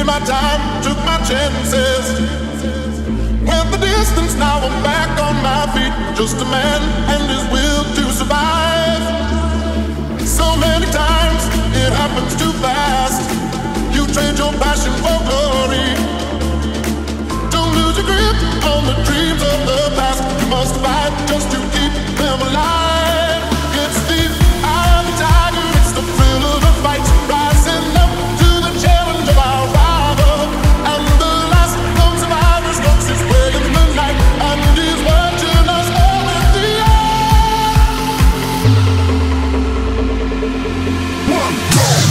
Did my time, took my chances. Went the distance, now I'm back on my feet. Just a man and his will to survive. So many times it happens too fast. You trade your passion for glory. Don't lose your grip on the dreams of the past. You must fight just to keep them alive. It's the eye of the tiger, it's the thrill of the fight. Rising up to the challenge of our father. And the last of survivors looks his way in the night. And he's watching us all at the end. One, two,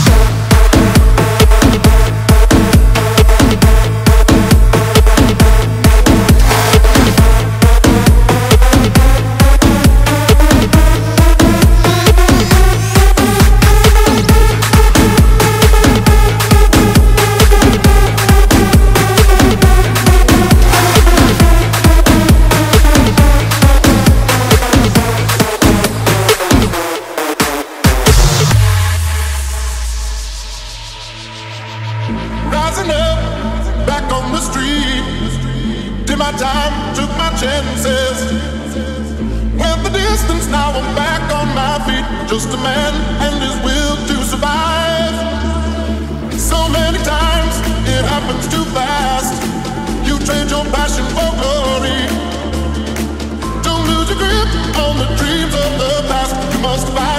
just a man and his will to survive. So many times it happens too fast. You trade your passion for glory. Don't lose your grip on the dreams of the past. You must fight.